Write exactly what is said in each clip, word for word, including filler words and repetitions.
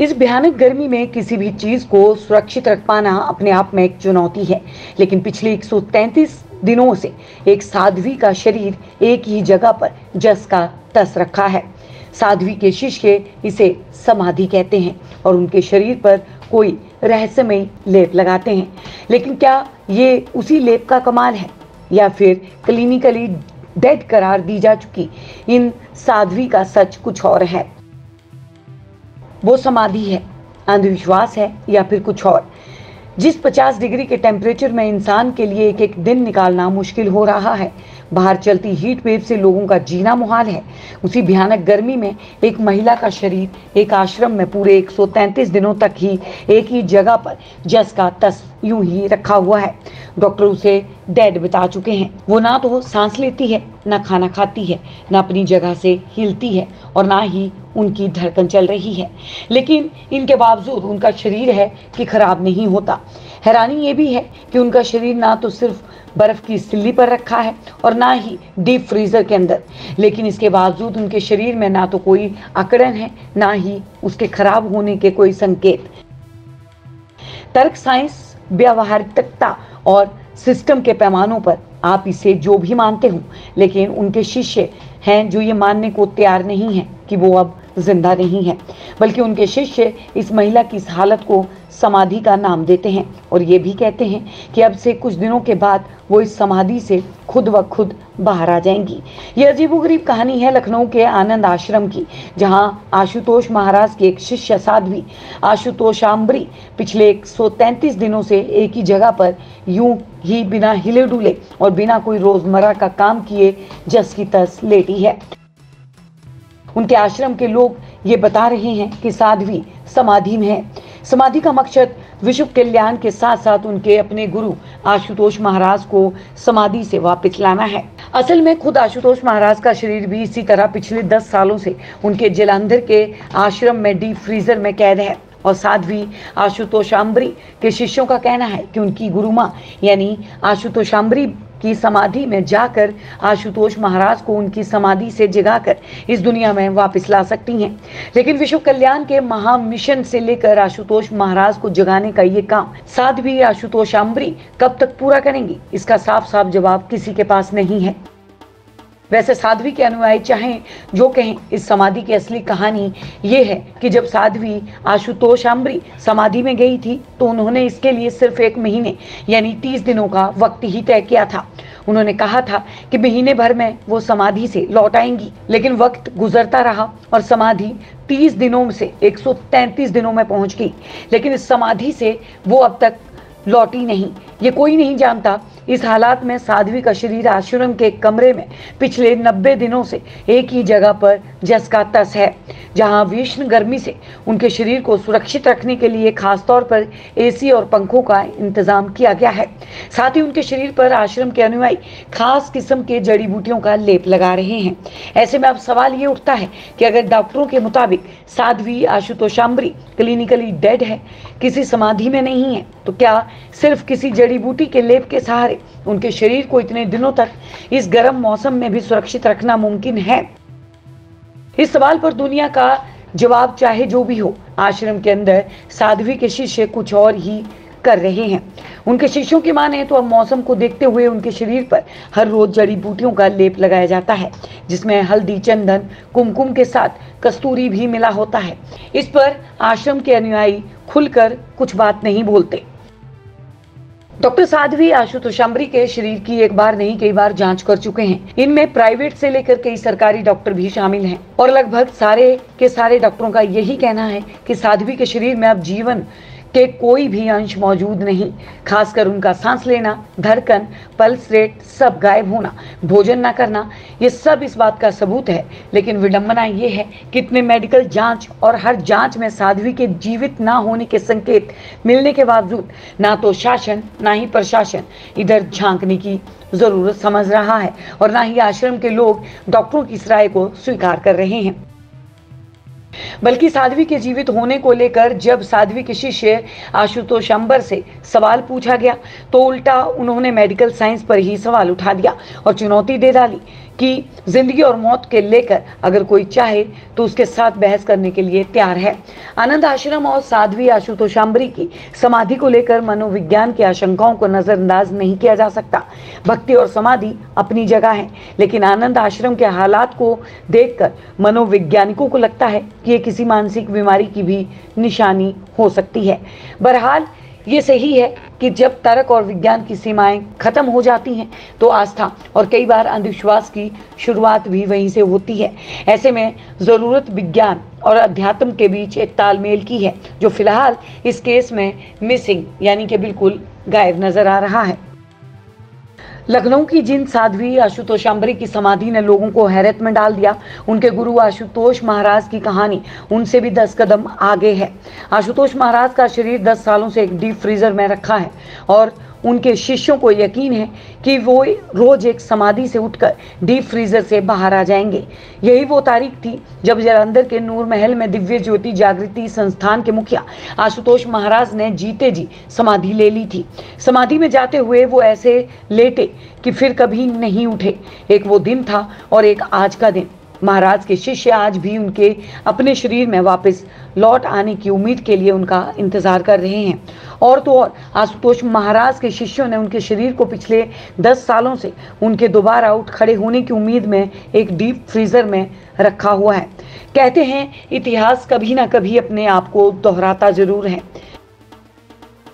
इस भयानक गर्मी में किसी भी चीज को सुरक्षित रख पाना अपने आप में एक चुनौती है, लेकिन पिछले एक सौ तैंतीस दिनों से एक साध्वी का शरीर एक ही जगह पर जस का तस रखा है। साध्वी के शिष्य इसे समाधि कहते हैं और उनके शरीर पर कोई रहस्यमय लेप लगाते हैं, लेकिन क्या ये उसी लेप का कमाल है या फिर क्लिनिकली डेड करार दी जा चुकी इन साध्वी का सच कुछ और है? वो समाधि है, अंधविश्वास है या फिर कुछ और? जिस पचास डिग्री के टेम्परेचर में इंसान के लिए एक एक दिन निकालना मुश्किल हो रहा है, बाहर चलती हीट वेव से लोगों का जीना मुहाल है, उसी भयानक गर्मी में एक महिला का शरीर एक आश्रम में पूरे एक सौ तैंतीस दिनों तक ही एक ही जगह पर जस का तस यूं ही रखा हुआ है। डॉक्टर उसे डेड बता चुके हैं। वो ना तो सांस लेती है, ना खाना खाती है, ना अपनी जगह से हिलती है और ना ही उनकी धड़कन चल रही है, लेकिन इनके बावजूद उनका शरीर है कि खराब नहीं होता। हैरानी ये भी है कि उनका शरीर ना तो सिर्फ बर्फ की सिल्ली पर रखा है और ना ही डीप फ्रीजर के अंदर, लेकिन इसके बावजूद उनके शरीर में ना तो कोई अकड़न है, ना ही उसके खराब होने के कोई संकेत। तर्क साइंस, व्यावहारिकता और सिस्टम के पैमानों पर आप इसे जो भी मानते हो, लेकिन उनके शिष्य हैं जो ये मानने को तैयार नहीं है कि वो अब जिंदा नहीं है, बल्कि उनके शिष्य इस महिला की इस हालत को समाधि का नाम देते हैं और ये भी कहते हैं कि अब से कुछ दिनों के बाद वो इस समाधि से खुद व खुद बाहर आ जाएंगी। यह अजीबोगरीब कहानी है लखनऊ के आनंद आश्रम की, जहां आशुतोष महाराज की एक शिष्य साध्वी आशुतोषाम्बरी पिछले एक सौ तैंतीस दिनों से एक ही जगह पर यूं ही बिना हिले डुले और बिना कोई रोजमर्रा का काम किए जस की तस लेटी है। उनके आश्रम के लोग ये बता रहे हैं कि साध्वी समाधि में है। समाधि का मकसद विश्व कल्याण के साथ साथ उनके अपने गुरु आशुतोष महाराज को समाधि से वापस लाना है। असल में खुद आशुतोष महाराज का शरीर भी इसी तरह पिछले दस सालों से उनके जलंधर के आश्रम में डीप फ्रीजर में कैद है और साध्वी आशुतोषाम्बरी के शिष्यों का कहना है कि उनकी गुरु माँ यानी आशुतोषाम्बरी की समाधि में जाकर आशुतोष महाराज को उनकी समाधि से जगाकर इस दुनिया में वापस ला सकती हैं, लेकिन विश्व कल्याण के महामिशन से लेकर आशुतोष महाराज को जगाने का ये काम साध्वी आशुतोषाम्बरी कब तक पूरा करेंगी, इसका साफ साफ जवाब किसी के पास नहीं है। वैसे साध्वी के अनुयायी चाहें जो कहें, इस समाधि की असली कहानी ये है कि जब साध्वी आशुतोषाम्बरी समाधि में गई थी तो उन्होंने इसके लिए सिर्फ एक महीने यानी तीस दिनों का वक्त ही तय किया था। उन्होंने कहा था कि महीने भर में वो समाधि से लौट आएंगी, लेकिन वक्त गुजरता रहा और समाधि तीस दिनों से एक सौ तैंतीस दिनों में पहुंच गई, लेकिन इस समाधि से वो अब तक लौटी नहीं। ये कोई नहीं जानता। इस हालात में साध्वी का शरीर आश्रम के कमरे में पिछले नब्बे दिनों से एक ही जगह पर जस का तस है, जहां भीषण गर्मी से उनके शरीर को सुरक्षित रखने के लिए खासतौर पर एसी और पंखों का इंतजाम किया गया है। साथ ही उनके शरीर पर आश्रम के अनुयायी खास किस्म के जड़ी बूटियों का लेप लगा रहे हैं। ऐसे में अब सवाल ये उठता है कि अगर डॉक्टरों के मुताबिक साध्वी आशुतोषाम्बरी क्लिनिकली डेड है, किसी समाधि में नहीं है, तो क्या सिर्फ किसी जड़ी बूटी के लेप के सहारे उनके शरीर को इतने दिनों तक इस गर्म मौसम में भी सुरक्षित रखना मुमकिन है? इस सवाल पर दुनिया का जवाब चाहे जो भी हो, आश्रम के अंदर साध्वी के शिष्य कुछ और ही कर रहे हैं। उनके शिष्यों की माने तो अब मौसम को देखते हुए उनके शरीर पर हर रोज जड़ी बूटियों का लेप लगाया जाता है, जिसमें हल्दी, चंदन, कुमकुम के साथ कस्तूरी भी मिला होता है। इस पर आश्रम के अनुयायी खुलकर कुछ बात नहीं बोलते। डॉक्टर साध्वी आशुतोषाम्बरी के शरीर की एक बार नहीं कई बार जांच कर चुके हैं। इनमें प्राइवेट से लेकर कई सरकारी डॉक्टर भी शामिल हैं और लगभग सारे के सारे डॉक्टरों का यही कहना है कि साध्वी के शरीर में अब जीवन के कोई भी अंश मौजूद नहीं। खासकर उनका सांस लेना, धड़कन, पल्स रेट सब गायब होना, भोजन ना करना, ये सब इस बात का सबूत है। लेकिन विडंबना ये है कि इतने मेडिकल जांच और हर जांच में साध्वी के जीवित ना होने के संकेत मिलने के बावजूद ना तो शासन ना ही प्रशासन इधर झांकने की जरूरत समझ रहा है और ना ही आश्रम के लोग डॉक्टरों की इस राय को स्वीकार कर रहे हैं। बल्कि साध्वी के जीवित होने को लेकर जब साध्वी के शिष्य आशुतोषाम्बरी से सवाल पूछा गया तो उल्टा उन्होंने मेडिकल साइंस पर ही सवाल उठा दिया और चुनौती दे डाली कि जिंदगी और मौत के लेकर अगर कोई चाहे तो उसके साथ बहस करने के लिए तैयार है। आनंद आश्रम और साध्वी आशुतोषांबरी की समाधि को लेकर मनोविज्ञान की आशंकाओं को नजरअंदाज नहीं किया जा सकता। भक्ति और समाधि अपनी जगह है, लेकिन आनंद आश्रम के हालात को देखकर मनोवैज्ञानिकों को लगता है कि ये किसी मानसिक बीमारी की भी निशानी हो सकती है। बहरहाल ये सही है कि जब तर्क और विज्ञान की सीमाएं खत्म हो जाती हैं तो आस्था और कई बार अंधविश्वास की शुरुआत भी वहीं से होती है। ऐसे में ज़रूरत विज्ञान और अध्यात्म के बीच एक तालमेल की है, जो फिलहाल इस केस में मिसिंग यानी कि बिल्कुल गायब नजर आ रहा है। लखनऊ की जिन साध्वी आशुतोषांबरी की समाधि ने लोगों को हैरत में डाल दिया, उनके गुरु आशुतोष महाराज की कहानी उनसे भी दस कदम आगे है। आशुतोष महाराज का शरीर दस सालों से एक डीप फ्रीजर में रखा है और उनके शिष्यों को यकीन है कि वो रोज एक समाधि से उठकर डीप फ्रीजर से बाहर आ जाएंगे। यही वो तारीख थी जब जलंधर के नूर महल में दिव्य ज्योति जागृति संस्थान के मुखिया आशुतोष महाराज ने जीते जी समाधि ले ली थी। समाधि में जाते हुए वो ऐसे लेटे कि फिर कभी नहीं उठे। एक वो दिन था और एक आज का दिन। महाराज के शिष्य आज भी उनके अपने शरीर में वापस लौट आने की उम्मीद के लिए उनका इंतजार कर रहे हैं। और तो और आशुतोष महाराज के शिष्यों ने उनके शरीर को पिछले दस सालों से उनके दोबारा उठ खड़े होने की उम्मीद में एक डीप फ्रीजर में रखा हुआ है। कहते हैं इतिहास कभी ना कभी अपने आप को दोहराता जरूर है।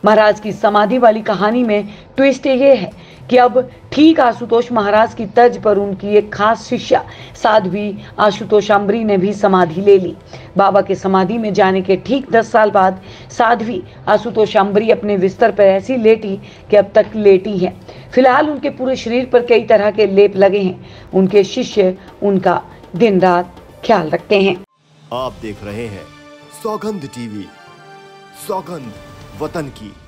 महाराज की समाधि वाली कहानी में ट्विस्ट ये है कि अब ठीक आशुतोष महाराज की तर्ज पर उनकी एक खास शिष्या साध्वी आशुतोषांबरी ने भी समाधि ले ली। बाबा के समाधि में जाने के ठीक दस साल बाद साध्वी आशुतोषांबरी अपने बिस्तर पर ऐसी लेटी कि अब तक लेटी है। फिलहाल उनके पूरे शरीर पर कई तरह के लेप लगे हैं। उनके शिष्य उनका दिन रात ख्याल रखते हैं। आप देख रहे हैं सौगंध टीवी। सौगंध वतन की।